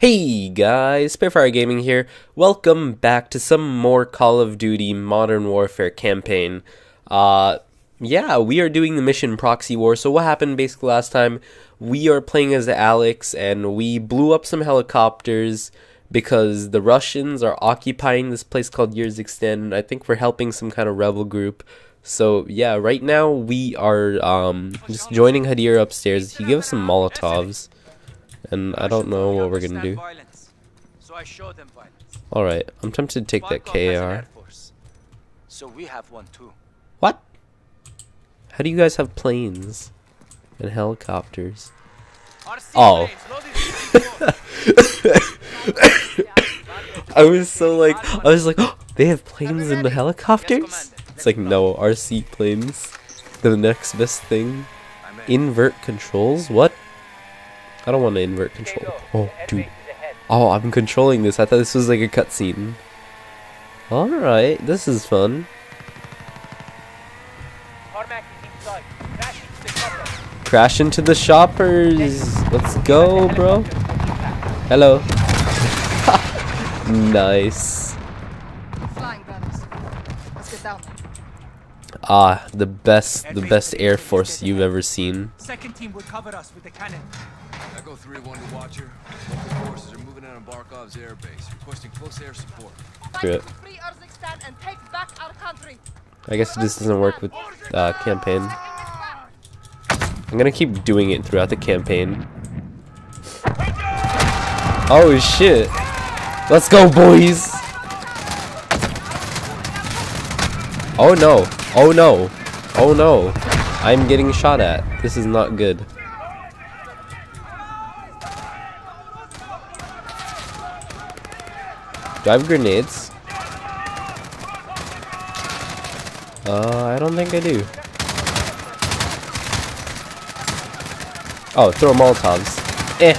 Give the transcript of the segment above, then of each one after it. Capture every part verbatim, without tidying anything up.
Hey guys, SpiritFire Gaming here. Welcome back to some more Call of Duty Modern Warfare campaign. Uh, yeah, we are doing the mission Proxy War. So what happened basically last time, we are playing as Alex and we blew up some helicopters because the Russians are occupying this place called Year's Extend. I think we're helping some kind of rebel group. So yeah, right now we are um, just joining Hadir upstairs. He gave us some Molotovs. And I don't know what we're gonna do. Alright, I'm tempted to take that K A R What? How do you guys have planes and helicopters? Oh. I was so like, I was like, oh, they have planes and the helicopters? It's like, no, R C planes. The next best thing. Invert controls? What? I don't want to invert control. Oh, dude. Oh, I'm controlling this. I thought this was like a cutscene. Alright, this is fun. Crash into the shoppers. Let's go, bro. Hello. Nice. Ah, the best, the best Air Force you've ever seen. Second team will cover us with the cannon. Echo three one to Watcher. Local forces are moving out on Barkov's airbase, requesting close air support. Screw it. I guess this doesn't work with uh, campaign. I'm gonna keep doing it throughout the campaign. Oh shit! Let's go, boys! Oh no! Oh no! Oh no! I'm getting shot at. This is not good. Do I have grenades? Uh, I don't think I do. Oh, throw Molotovs. Eh.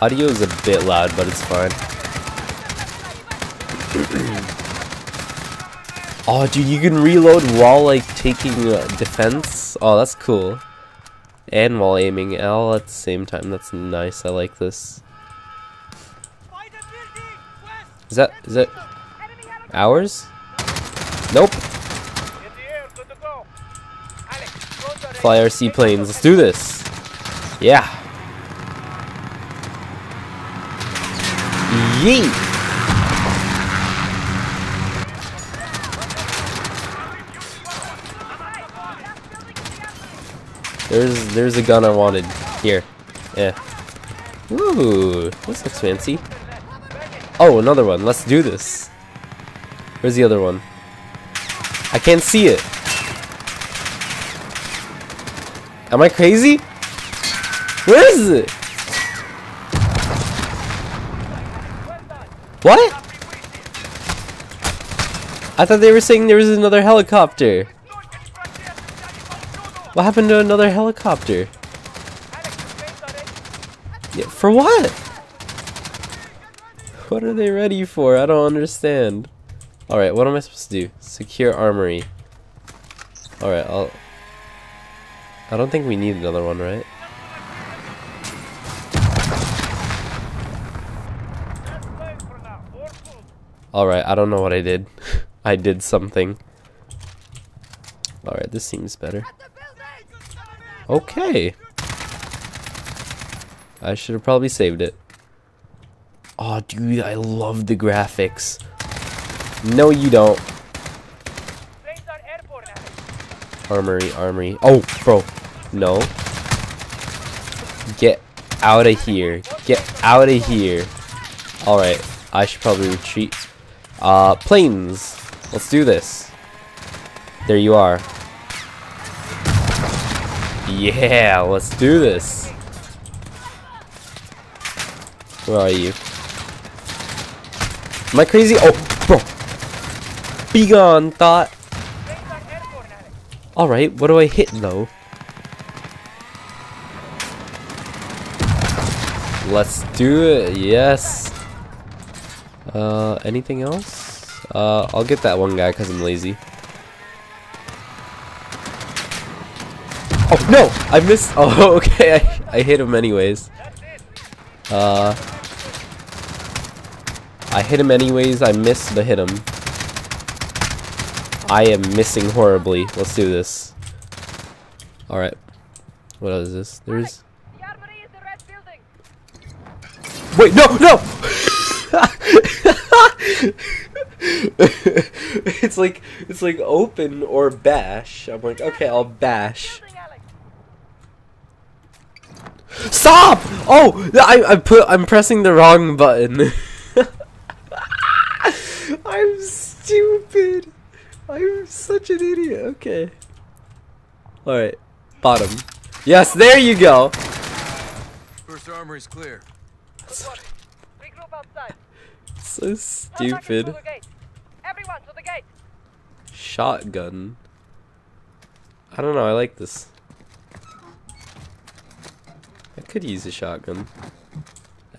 Audio is a bit loud, but it's fine. Oh, dude, you can reload while like taking uh, defense. Oh, that's cool. And while aiming L at the same time, that's nice. I like this. Is that is that ours? Nope. Fly R C planes. Let's do this. Yeah. Yeet. There's there's a gun I wanted. Here. Yeah. Ooh, this looks fancy. Oh, another one. Let's do this. Where's the other one? I can't see it. Am I crazy? Where is it? What? I thought they were saying there was another helicopter. What happened to another helicopter? Yeah, for what? What are they ready for? I don't understand. Alright, what am I supposed to do? Secure armory. Alright, I'll... I don't think we need another one, right? Alright, I don't know what I did. I did something. Alright, this seems better. Okay. I should have probably saved it. Oh, dude, I love the graphics. No, you don't. Armory, armory. Oh, bro. No. Get out of here. Get out of here. Alright, I should probably retreat. Uh, planes. Let's do this. There you are. Yeah, let's do this. Where are you? Am I crazy? Oh, bro. Be gone, thought. Alright, what do I hit, though? Let's do it, yes. Uh, anything else? Uh, I'll get that one guy because I'm lazy. Oh, no! I missed. Oh, okay. I, I hit him anyways. Uh, I hit him anyways. I missed but hit him. I am missing horribly. Let's do this. Alright. What else is this? There's... Wait, no, no! It's like, it's like open or bash. I'm like, okay, I'll bash. Stop! Oh, I, I put, I'm pressing the wrong button. I'm stupid. I'm such an idiot. Okay. Alright. Bottom. Yes, there you go. First armor is clear. So stupid. Everyone to the gate. Shotgun. I don't know, I like this. I could use a shotgun.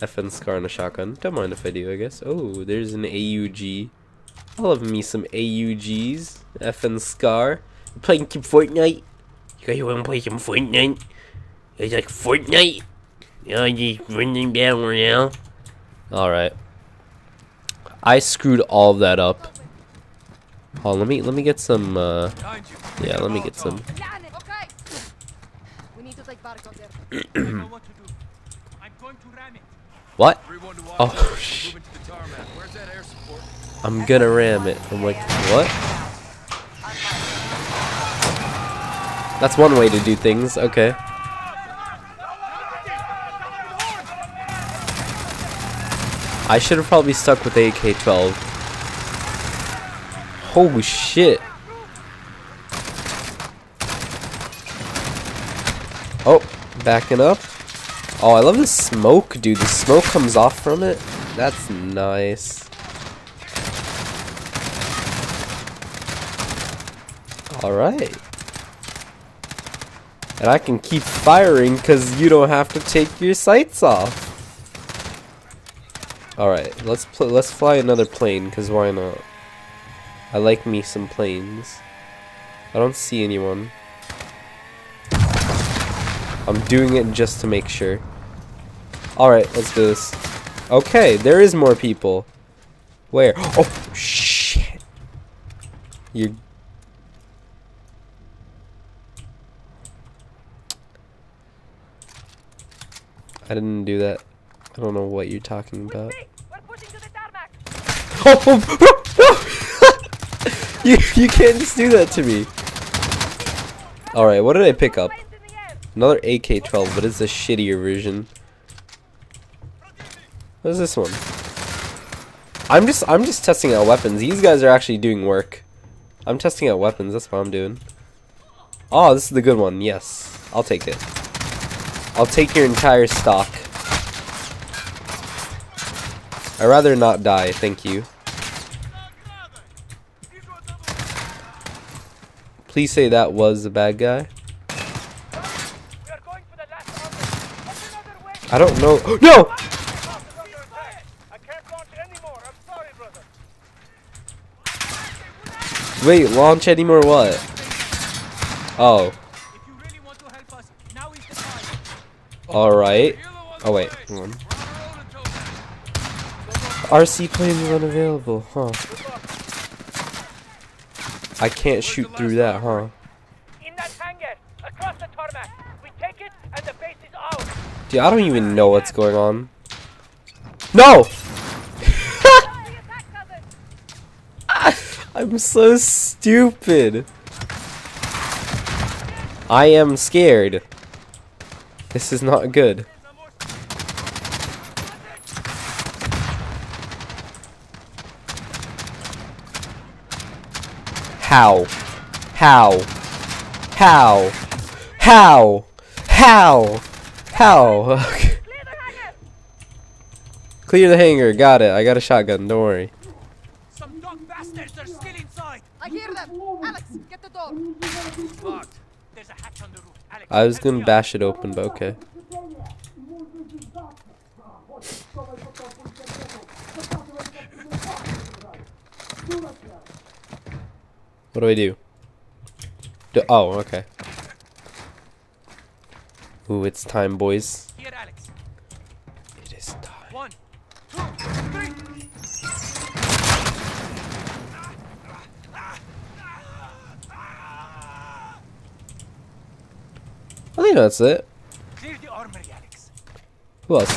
F N Scar and a shotgun. Don't mind if I do, I guess. Oh, there's an A U G. I love me some A U Gs. F N Scar. We're playing some Fortnite. You guys wanna play some Fortnite? It's like Fortnite. Yeah, you know, just running down right now. Alright. I screwed all that up. Oh, let me let me get some. Uh, yeah, let me get some. What? Oh, shh. I'm gonna ram it. I'm like, what? That's one way to do things. Okay. I should have probably stuck with A K twelve. Holy shit. Oh, backing up. Oh, I love the smoke, dude. The smoke comes off from it. That's nice. Alright. And I can keep firing because you don't have to take your sights off. Alright, let's pl let's fly another plane, because why not? I like me some planes. I don't see anyone. I'm doing it just to make sure. Alright, let's do this. Okay, there is more people. Where? Oh, shit. You're... I didn't do that. I don't know what you're talking about. Oh, oh, oh, oh. you, you can't just do that to me. Alright, what did I pick up? Another A K twelve, but it's a shittier version. What is this one? I'm just I'm just testing out weapons. These guys are actually doing work. I'm testing out weapons, that's what I'm doing. Oh, this is the good one, yes. I'll take it. I'll take your entire stock. I'd rather not die, thank you. Please say that was the bad guy. I don't know. No! Wait, launch anymore what? Oh. Alright. Oh, wait. Hold on. R C planes is unavailable, huh? I can't shoot through that, huh? Dude, I don't even know what's going on. No! I'm so stupid. I am scared. This is not good. How? How? How? How? How? How? Okay. Clear the hangar. Got it. I got a shotgun. Don't worry. Some dog bastards are still inside. I hear them. Alex, get the door. Locked. There's a hatch on the roof. Alex, I was gonna bash it open, but okay. What do I do? do? Oh, okay. Ooh, it's time, boys. Here, Alex. It is time. One, two, three. I think that's it. Clear the armory, Alex. Who else?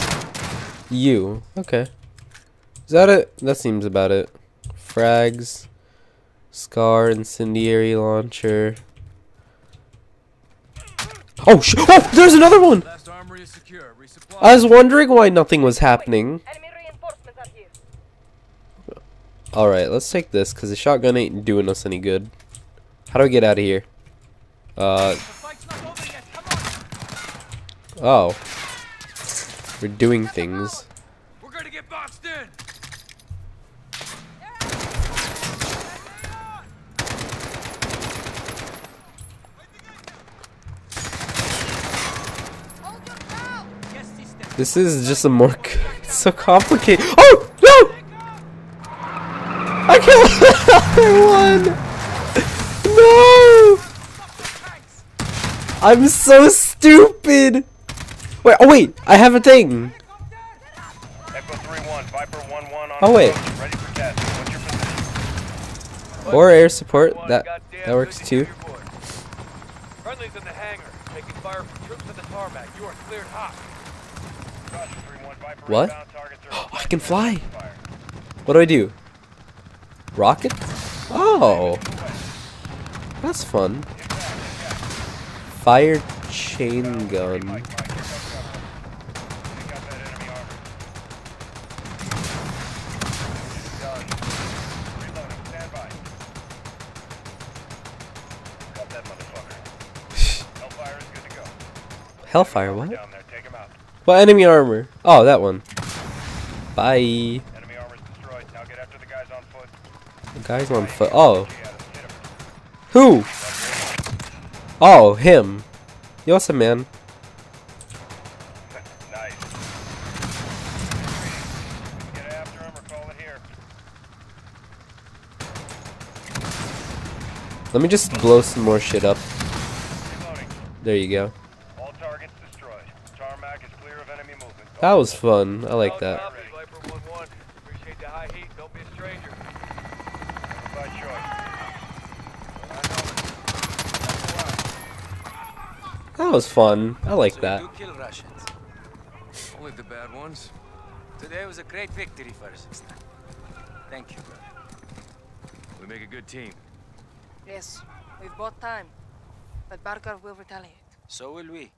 You. Okay. Is that it? That seems about it. Frags. Scar, incendiary launcher. Oh sh! Oh, there's another one. Last armory is secure. Resupply. I was wondering why nothing was happening. Enemy reinforcements are here. All right, let's take this because the shotgun ain't doing us any good. How do I get out of here? Uh. The fight's not over yet. Come on. Oh. We're doing things. We're gonna get boxed in. This is just a more. It's so complicated. Oh no! I killed another one. No! I'm so stupid. Wait. Oh wait. I have a thing. Oh wait. Or air support. That that works too. Friendlies in the hangar, taking fire from troops at the tarmac. You are cleared hot. What? I can fly. What do I do? Rocket? Oh, that's fun. Fire chain gun. Hellfire, what? Well, enemy armor. Oh, that one. Bye. Enemy armor is destroyed. Now get after the guys on foot. The guys on foot. Oh. Who? Oh, him. You're awesome, man. Nice. Get after him or call it here. Let me just blow some more shit up. There you go. That was fun. I like that. That was fun. I like that. Only the bad ones. Today was a great victory for Urzikstan. Thank you. We make a good team. Yes, we've bought time, but Barkov will retaliate. So will we.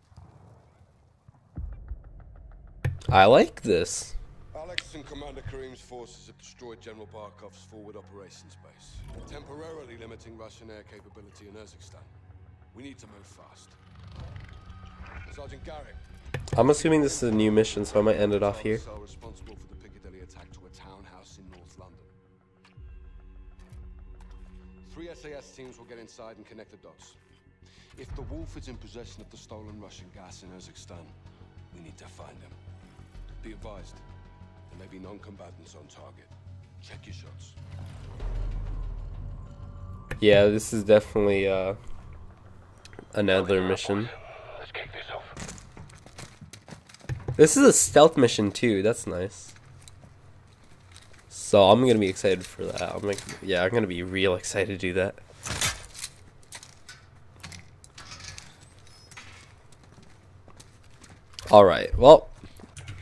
I like this. Alex and Commander Karim's forces have destroyed General Barkov's forward operations base, temporarily limiting Russian air capability in Urzikstan. We need to move fast. Sergeant Garrick. I'm assuming this is a new mission, so I might end it off here. Are responsible for the Piccadilly attack to a townhouse in North London. Three S A S teams will get inside and connect the dots. If the Wolf is in possession of the stolen Russian gas in Urzikstan, we need to find him. Be advised, there may be non-combatants on target. Check your shots. Yeah, this is definitely uh, another mission. Let's kick this off. This is a stealth mission too. That's nice. So I'm gonna be excited for that. I'm like, yeah, I'm gonna be real excited to do that. All right. Well.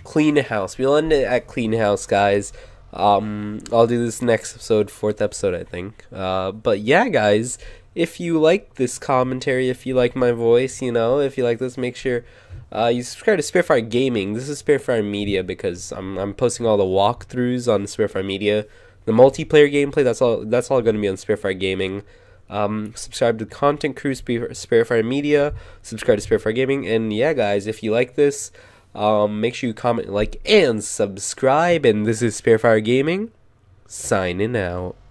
Clean house. We'll end it at clean house, guys. Um, I'll do this next episode, fourth episode, I think. Uh, but yeah, guys, if you like this commentary, if you like my voice, you know, if you like this, make sure uh, you subscribe to SpiritFire Gaming. This is SpiritFire Media because I'm I'm posting all the walkthroughs on SpiritFire Media, the multiplayer gameplay. That's all. That's all going to be on SpiritFire Gaming. Um, subscribe to Content Crew, SpiritFire Media. Subscribe to SpiritFire Gaming, and yeah, guys, if you like this. Um, make sure you comment, like, and subscribe. And this is SpiritFire Gaming, signing out.